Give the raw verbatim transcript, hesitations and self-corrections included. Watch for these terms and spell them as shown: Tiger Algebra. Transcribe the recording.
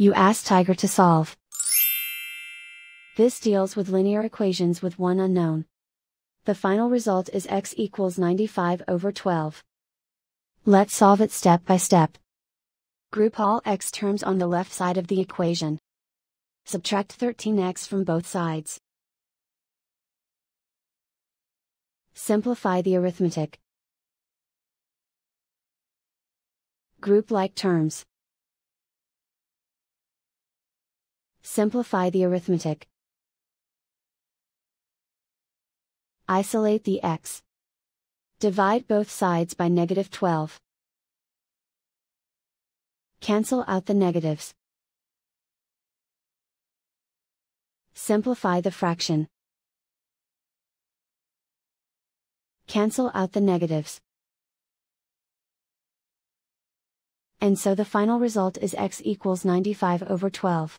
you ask Tiger to solve. This deals with linear equations with one unknown. The final result is x equals ninety-five over twelve. Let's solve it step by step. Group all x terms on the left side of the equation. Subtract thirteen x from both sides. Simplify the arithmetic. Group like terms. Simplify the arithmetic. Isolate the x. Divide both sides by negative twelve. Cancel out the negatives. Simplify the fraction. Cancel out the negatives. And so the final result is x equals ninety-five over twelve.